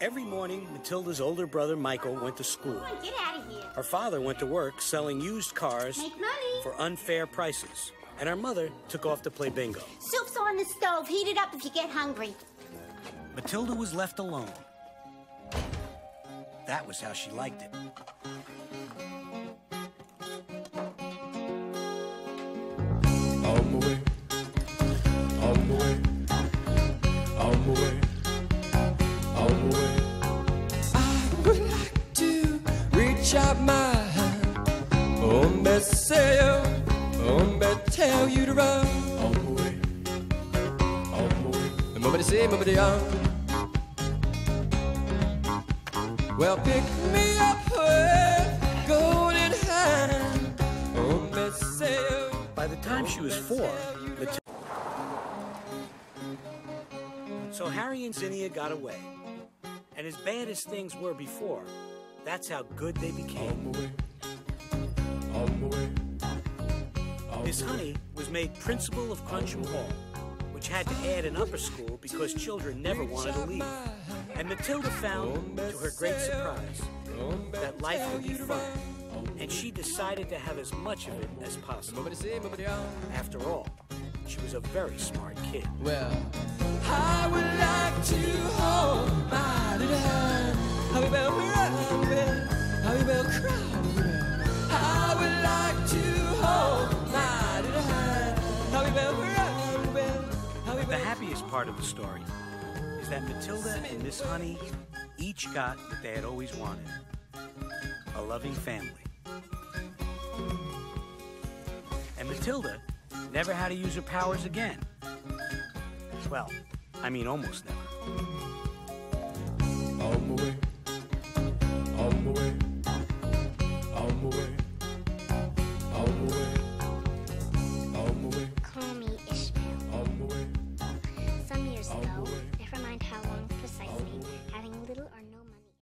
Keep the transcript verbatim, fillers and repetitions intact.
Every morning, Matilda's older brother, Michael, went to school. Come on, get out of here. Her father went to work selling used cars for unfair prices. And her mother took off to play bingo. Soup's on the stove. Heat it up if you get hungry. Matilda was left alone. That was how she liked it. All my way, all my way, all my way, all my way. I would like to reach out my hand. I'm gonna say, I'm gonna tell you to run. All my way, all my way. I'm gonna say, I'm gonna run. Well, pick me up with golden hand. By the time she was four, Matilda... So Harry and Zinnia got away. And as bad as things were before, that's how good they became. Miss Honey was made principal of Crunch Hall, which had to add an upper school because children never wanted to leave. And Matilda found, to her great surprise, that life would be fun, and she decided to have as much of it as possible. After all, she was a very smart kid. Well, I would like to hold my little hand. How about crying? How about crying? I would like to hold my little hand. How about crying? The happiest part of the story that Matilda and Miss Honey each got what they had always wanted, a loving family. And Matilda never had to use her powers again. Well, I mean almost never. All my way.